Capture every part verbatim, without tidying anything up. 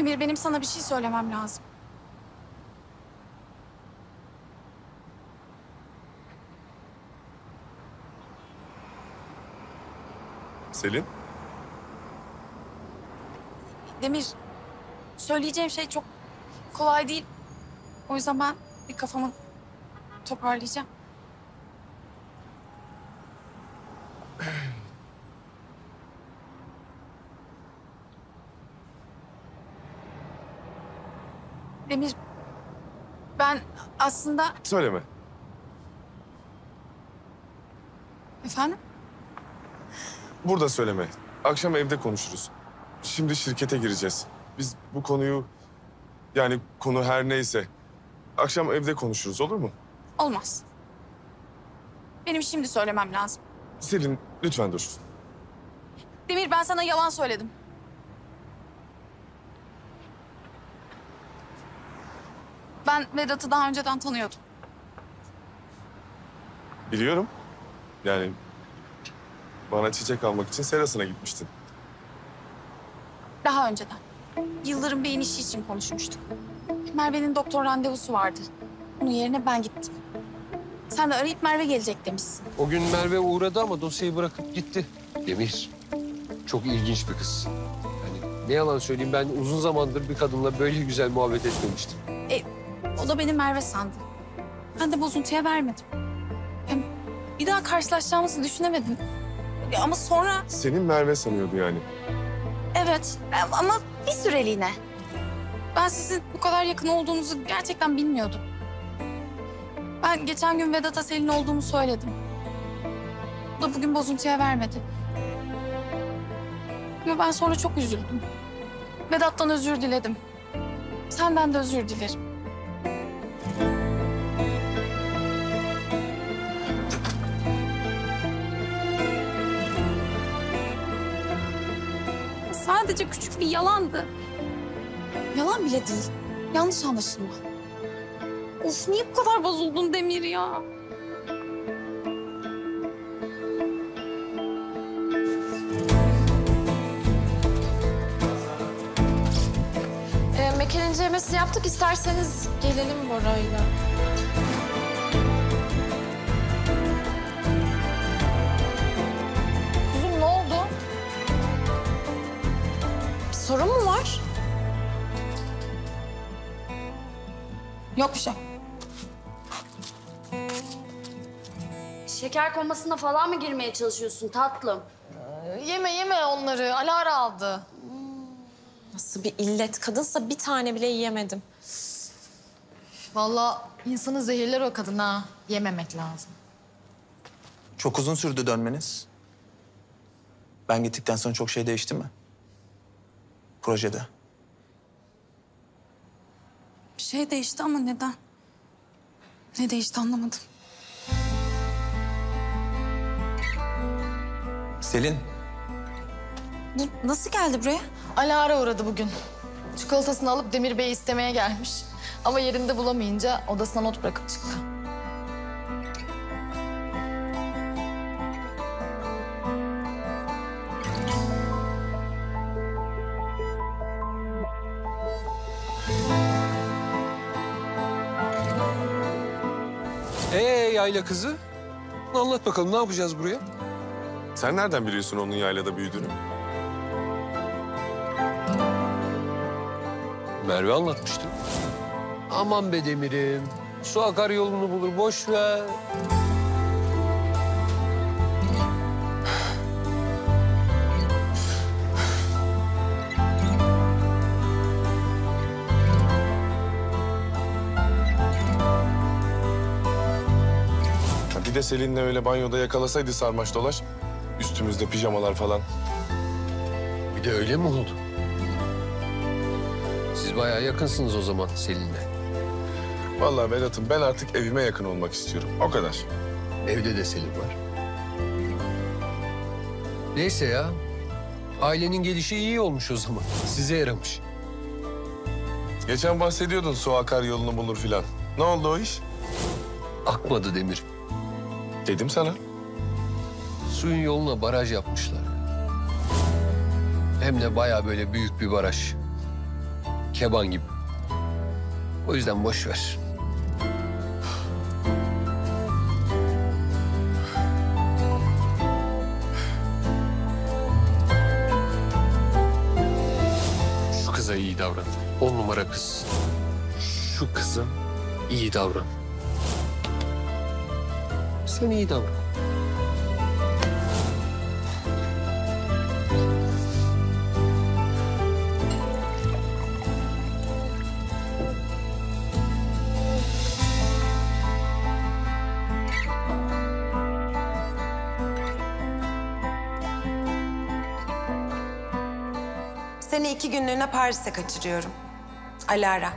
Demir, benim sana bir şey söylemem lazım. Selin? Demir, söyleyeceğim şey çok kolay değil. O yüzden ben bir kafamı toparlayacağım. Demir, ben aslında... Söyleme. Efendim? Burada söyleme. Akşam evde konuşuruz. Şimdi şirkete gireceğiz. Biz bu konuyu... Yani konu her neyse... Akşam evde konuşuruz, olur mu? Olmaz. Benim şimdi söylemem lazım. Selin, lütfen dur. Demir, ben sana yalan söyledim. Ben Vedat'ı daha önceden tanıyordum. Biliyorum. Yani bana çiçek almak için serasına gitmiştin. Daha önceden. Yıldırım Bey'in işi için konuşmuştuk. Merve'nin doktor randevusu vardı. Onun yerine ben gittim. Sen de arayıp Merve gelecek demişsin. O gün Merve uğradı ama dosyayı bırakıp gitti. Demir, çok ilginç bir kız. Yani ne yalan söyleyeyim, ben uzun zamandır bir kadınla böyle güzel muhabbet etmemiştim. E, o da beni Merve sandı. Ben de bozuntuya vermedim. Hem bir daha karşılaşacağımızı düşünemedim. Ama sonra... Senin Merve sanıyordu yani. Evet, ama bir süreliğine. Ben sizin bu kadar yakın olduğunuzu gerçekten bilmiyordum. Ben geçen gün Vedat'a Selin olduğumu söyledim. O da bugün bozuntuya vermedi. Ve ben sonra çok üzüldüm. Vedat'tan özür diledim. Senden de özür dilerim. Sadece küçük bir yalandı. Yalan bile değil. Yanlış anlaşılma. Of, niye bu kadar bozuldun Demir ya? Ee, mekan incelemesi yaptık. İsterseniz gelelim Bora'yla. Kuzum, ne oldu? Bir sorun mu var? Yok bir şey. Şeker komasına falan mı girmeye çalışıyorsun tatlım? Ee, yeme yeme onları. Alara aldı. Nasıl bir illet kadınsa bir tane bile yiyemedim. Vallahi insanı zehirler o kadın ha. Yememek lazım. Çok uzun sürdü dönmeniz. Ben gittikten sonra çok şey değişti mi? Projede. Bir şey değişti ama neden? Ne değişti anlamadım. Selin. Bu nasıl geldi buraya? Alara uğradı bugün. Çikolatasını alıp Demir Bey'i istemeye gelmiş. Ama yerinde bulamayınca odasına not bırakıp çıktı. Yayla kızı. Anlat bakalım, ne yapacağız buraya? Sen nereden biliyorsun onun yaylada büyüdüğünü? Merve anlatmıştı. Aman be Demir'im. Su akar yolunu bulur, boş ver. Bir de Selin'le öyle banyoda yakalasaydı sarmaş dolaş, üstümüzde pijamalar falan. Bir de öyle mi oldu? Siz bayağı yakınsınız o zaman Selin'le. Vallahi Vedat'ım, ben artık evime yakın olmak istiyorum, o kadar. Evde de Selin var. Neyse ya, ailenin gelişi iyi olmuş o zaman, size yaramış. Geçen bahsediyordun su akar yolunu bulur filan. Ne oldu o iş? Akmadı Demir. Dedim sana. Suyun yoluna baraj yapmışlar. Hem de bayağı böyle büyük bir baraj. keban gibi. O yüzden boş ver. Şu kıza iyi davran. On numara kız. Şu kıza iyi davran. Sen iyi davran. Seni iki günlüğüne Paris'e kaçırıyorum. Alara.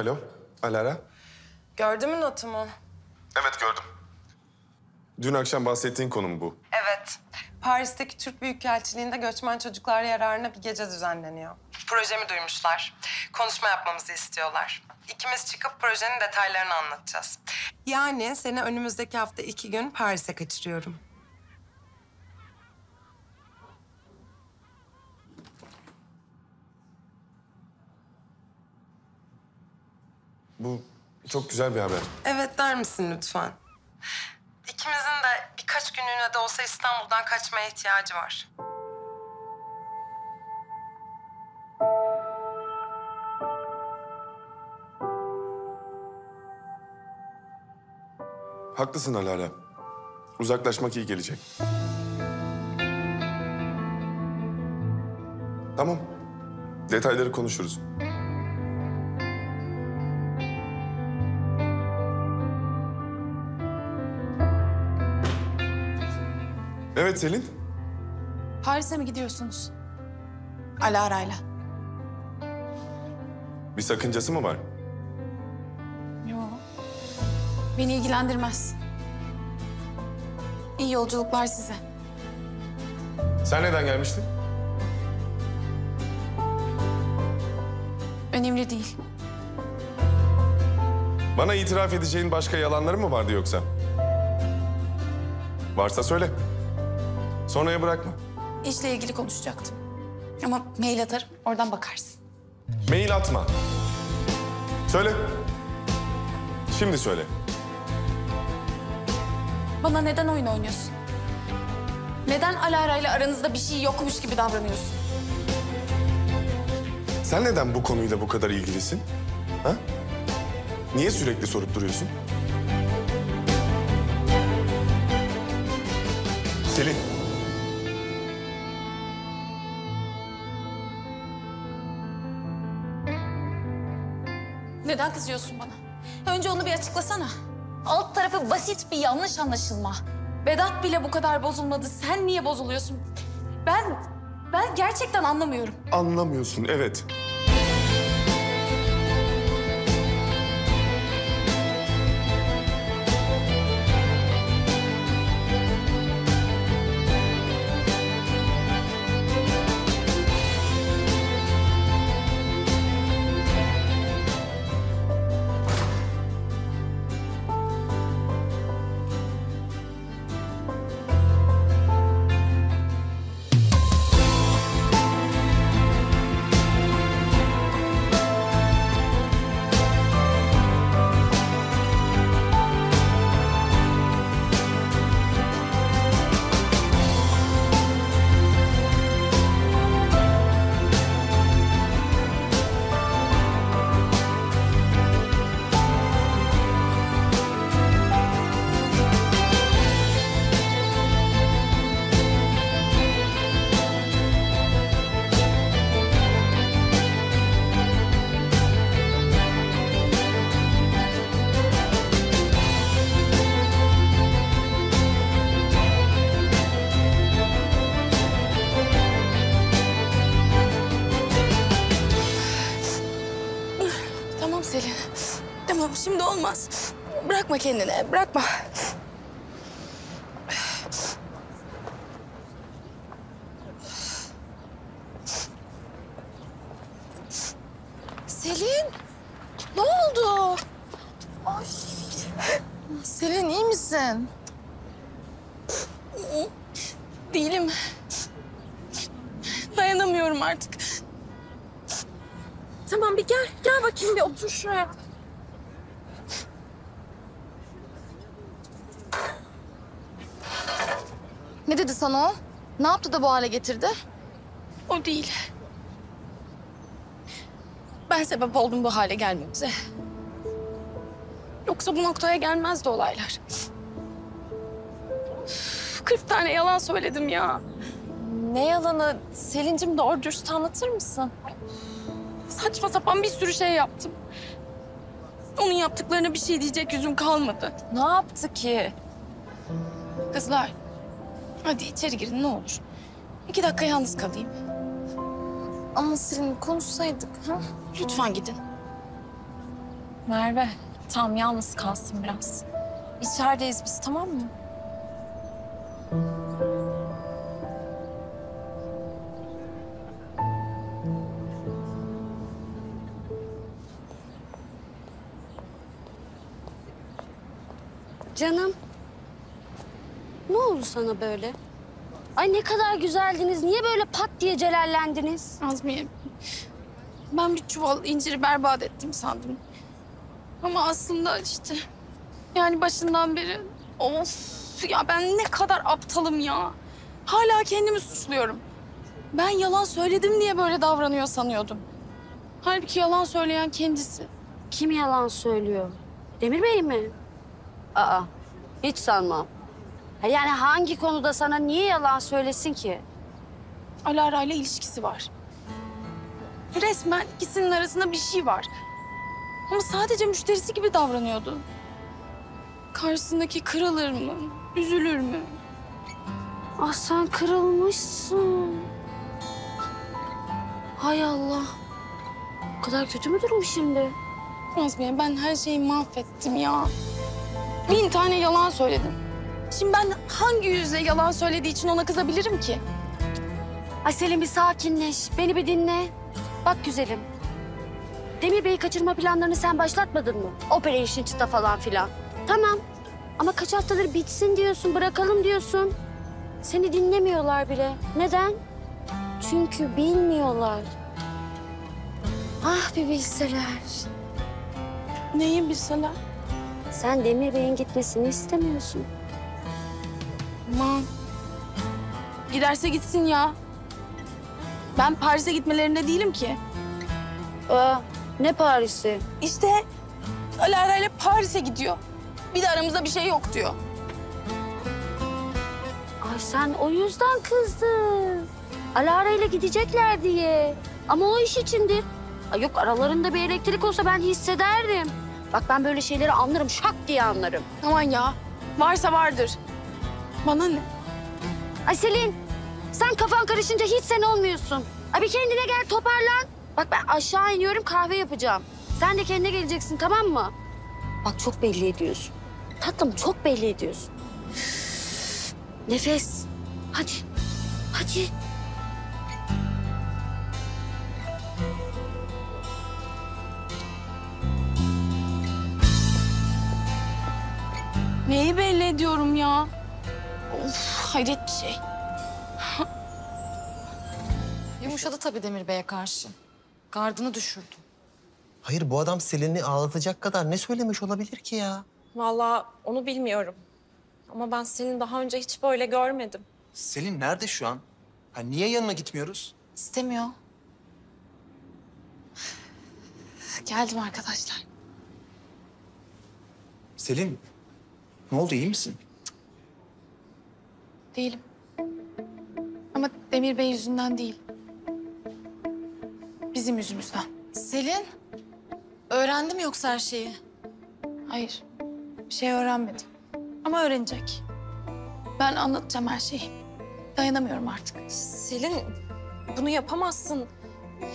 Alo, Alara. Gördün mü notumu? Evet, gördüm. Dün akşam bahsettiğin konum bu. Evet. Paris'teki Türk Büyükelçiliği'nde göçmen çocuklar yararına bir gece düzenleniyor. Projemi duymuşlar. Konuşma yapmamızı istiyorlar. İkimiz çıkıp projenin detaylarını anlatacağız. Yani seni önümüzdeki hafta iki gün Paris'e kaçırıyorum. Bu çok güzel bir haber. Evet der misin lütfen? İkimizin de birkaç günlüğüne de olsa İstanbul'dan kaçmaya ihtiyacı var. Haklısın Alara. Uzaklaşmak iyi gelecek. Tamam. Detayları konuşuruz. Evet Selin. Paris'e mi gidiyorsunuz? Alara'yla. Bir sakıncası mı var? Yok. Beni ilgilendirmez. İyi yolculuklar size. Sen neden gelmiştin? Önemli değil. Bana itiraf edeceğin başka yalanların mı vardı yoksa? Varsa söyle. Sonraya bırakma. İşle ilgili konuşacaktım. Ama mail atarım, oradan bakarsın. Mail atma. Söyle. Şimdi söyle. Bana neden oyun oynuyorsun? Neden Alara ile aranızda bir şey yokmuş gibi davranıyorsun? Sen neden bu konuyla bu kadar ilgilisin? Ha? Niye sürekli sorup duruyorsun? Selin. Neden kızıyorsun bana? Önce onu bir açıklasana. Alt tarafı basit bir yanlış anlaşılma. Vedat bile bu kadar bozulmadı. Sen niye bozuluyorsun? Ben, ben gerçekten anlamıyorum. Anlamıyorsun, evet. olmaz. Bırakma kendini, bırakma. Selin, ne oldu? Ay. Selin, iyi misin? İyi değilim. Dayanamıyorum artık. Tamam, bir gel, gel bakayım, bir otur şuraya. Ne dedi sana o? Ne yaptı da bu hale getirdi? O değil. Ben sebep oldum bu hale gelmemize. Yoksa bu noktaya gelmezdi olaylar. Kırk tane yalan söyledim ya. Ne yalanı? Selin'cim, doğru dürüst anlatır mısın? Saçma sapan bir sürü şey yaptım. Onun yaptıklarına bir şey diyecek yüzüm kalmadı. Ne yaptı ki? Kızlar, hadi içeri girin ne olur. İki dakika yalnız kalayım. Ama Selin, konuşsaydık ha? Lütfen gidin. Merve, tam yalnız kalsın biraz. İçerideyiz biz, tamam mı? Canım, ne oldu sana böyle? Ay ne kadar güzeldiniz, niye böyle pat diye celallendiniz? Azmiye, ben bir çuval inciri berbat ettim sandım. Ama aslında işte, yani başından beri... Of ya, ben ne kadar aptalım ya. Hala kendimi suçluyorum. Ben yalan söyledim diye böyle davranıyor sanıyordum. Halbuki yalan söyleyen kendisi. Kim yalan söylüyor? Demir Bey mi? Aa, hiç sanmam. Yani hangi konuda sana niye yalan söylesin ki? Alara ile ilişkisi var. Resmen ikisinin arasında bir şey var. Ama sadece müşterisi gibi davranıyordu. Karşısındaki kırılır mı, üzülür mü? Ah, sen kırılmışsın. Hay Allah. O kadar kötü mü durum şimdi? Azmiye, ben her şeyi mahvettim ya. Bin tane yalan söyledim. Şimdi ben hangi yüzle yalan söylediği için ona kızabilirim ki? Ay Selin, bir sakinleş. Beni bir dinle. Bak güzelim. Demir Bey'i kaçırma planlarını sen başlatmadın mı? Operation çıta falan filan. Tamam. Ama kaç haftadır bitsin diyorsun, bırakalım diyorsun. Seni dinlemiyorlar bile. Neden? Çünkü bilmiyorlar. Ah bir bilseler. Neyi bilseler? Sen Demir Bey'in gitmesini istemiyorsun. Aman. Giderse gitsin ya. Ben Paris'e gitmelerinde değilim ki. Aa, ne Paris'i? İşte Alara ile Paris'e gidiyor. Bir de aramızda bir şey yok diyor. Ay sen o yüzden kızdın. Alara ile gidecekler diye. Ama o iş içindir. Ay yok, aralarında bir elektrik olsa ben hissederdim. Bak ben böyle şeyleri anlarım, şak diye anlarım. Aman ya, varsa vardır. Bana ne? Ay Selin, sen kafan karışınca hiç sen olmuyorsun. Ay bir kendine gel, toparlan. Bak ben aşağı iniyorum, kahve yapacağım. Sen de kendine geleceksin, tamam mı? Bak çok belli ediyorsun. Tatlım, çok belli ediyorsun. Nefes. Hadi, hadi. Neyi belli ediyorum ya? Of, hayret bir şey. Yumuşadı tabii Demir Bey'e karşı. Gardını düşürdü. Hayır, bu adam Selin'i ağlatacak kadar ne söylemiş olabilir ki ya? Vallahi onu bilmiyorum. Ama ben Selin'i daha önce hiç böyle görmedim. Selin nerede şu an? Ha, niye yanına gitmiyoruz? İstemiyor. Geldim arkadaşlar. Selin, ne oldu, iyi misin? Değilim. Ama Demir Bey yüzünden değil. Bizim yüzümüzden. Selin, öğrendi mi yoksa her şeyi? Hayır, bir şey öğrenmedim. Ama öğrenecek. Ben anlatacağım her şeyi. Dayanamıyorum artık. Selin, bunu yapamazsın.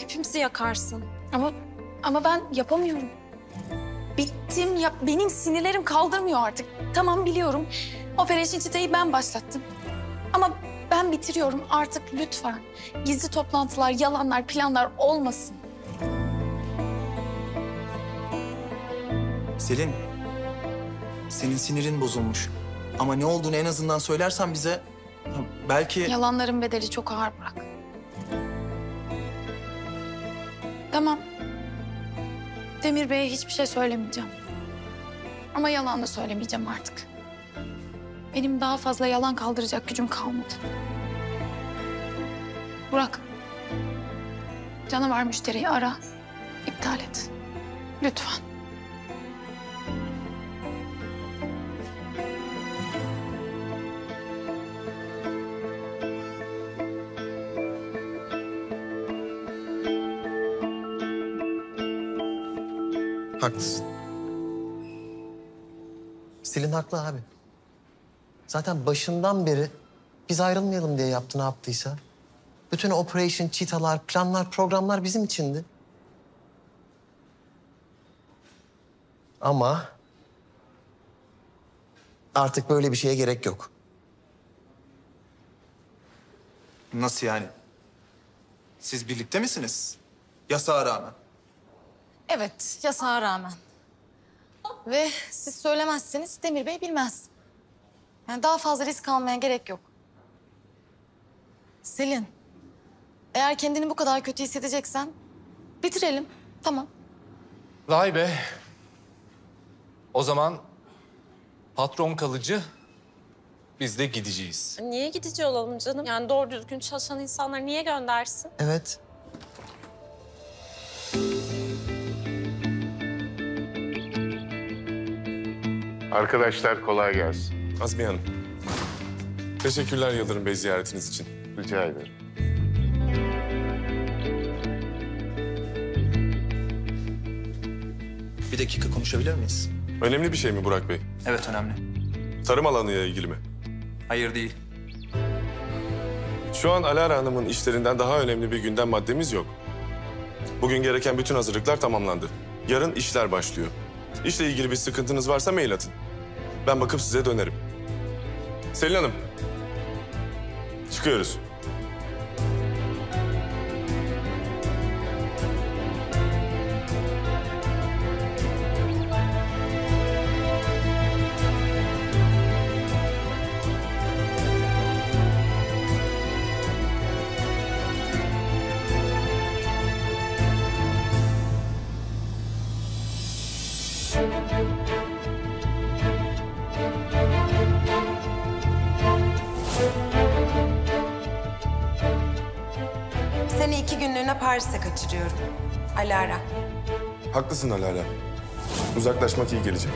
Hepimizi yakarsın. Ama ama ben yapamıyorum. Bir ettim. Ya benim sinirlerim kaldırmıyor artık. Tamam biliyorum. O Ferencichi Tayi'yi ben başlattım. Ama ben bitiriyorum artık lütfen. Gizli toplantılar, yalanlar, planlar olmasın. Selin, senin sinirin bozulmuş. Ama ne olduğunu en azından söylersen bize belki... Yalanların bedeli çok ağır Burak. Tamam. Demir Bey'e hiçbir şey söylemeyeceğim. Ama yalan da söylemeyeceğim artık. Benim daha fazla yalan kaldıracak gücüm kalmadı. Burak, canavar müşteriyi ara, iptal et. Lütfen. Haklısın. Selin haklı abi. Zaten başından beri biz ayrılmayalım diye yaptı ne yaptıysa. Bütün operation, çitalar, planlar, programlar bizim içindi. Ama artık böyle bir şeye gerek yok. Nasıl yani? Siz birlikte misiniz? Yasağa rağmen. Evet, yasağa rağmen. Ve siz söylemezseniz Demir Bey bilmez. Yani daha fazla risk almaya gerek yok. Selin, eğer kendini bu kadar kötü hissedeceksen bitirelim, tamam. Vay be. O zaman patron kalıcı, biz de gideceğiz. Niye gidici olalım canım? Yani doğru düzgün çalışan insanları niye göndersin? Evet. Arkadaşlar kolay gelsin. Azmi Hanım, teşekkürler Yıldırım Bey ziyaretiniz için. Rica ederim. Bir dakika konuşabilir miyiz? Önemli bir şey mi Burak Bey? Evet önemli. Tarım alanıyla ilgili mi? Hayır değil. Şu an Alara Hanım'ın işlerinden daha önemli bir gündem maddemiz yok. Bugün gereken bütün hazırlıklar tamamlandı. Yarın işler başlıyor. İşle ilgili bir sıkıntınız varsa mail atın. Ben bakıp size dönerim. Selin Hanım, çıkıyoruz. Seni iki günlüğüne Paris'e kaçırıyorum. Alara. Haklısın Alara. Uzaklaşmak iyi gelecek.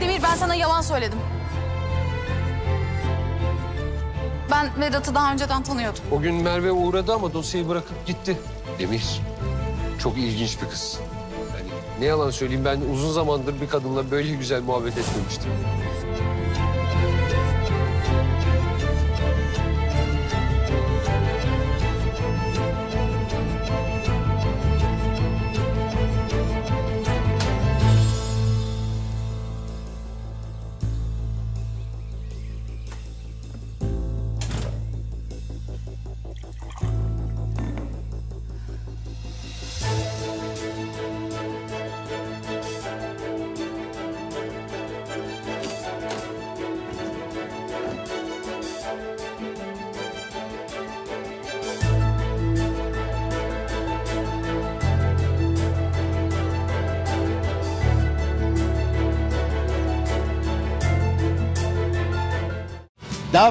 Demir ben sana yalan söyledim. Ben Vedat'ı daha önceden tanıyordum. O gün Merve uğradı ama dosyayı bırakıp gitti. Demir, çok ilginç bir kız. Yani ne yalan söyleyeyim ben uzun zamandır bir kadınla böyle güzel muhabbet etmemiştim. Daha